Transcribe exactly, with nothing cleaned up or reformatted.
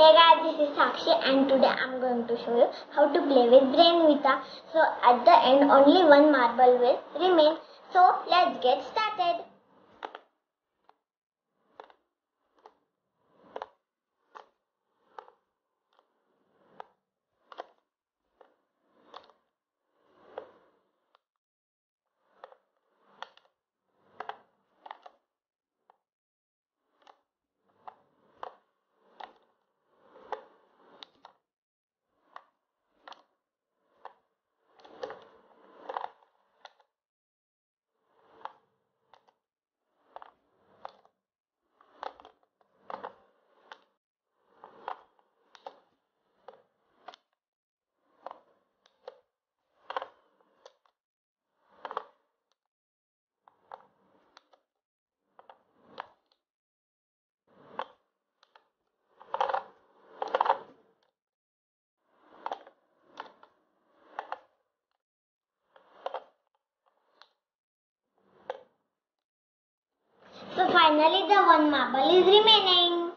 Hey guys, this is Sakshi and today I'm going to show you how to play with Brainvita. So at the end only one marble will remain. So let's get started. So finally the one marble is remaining.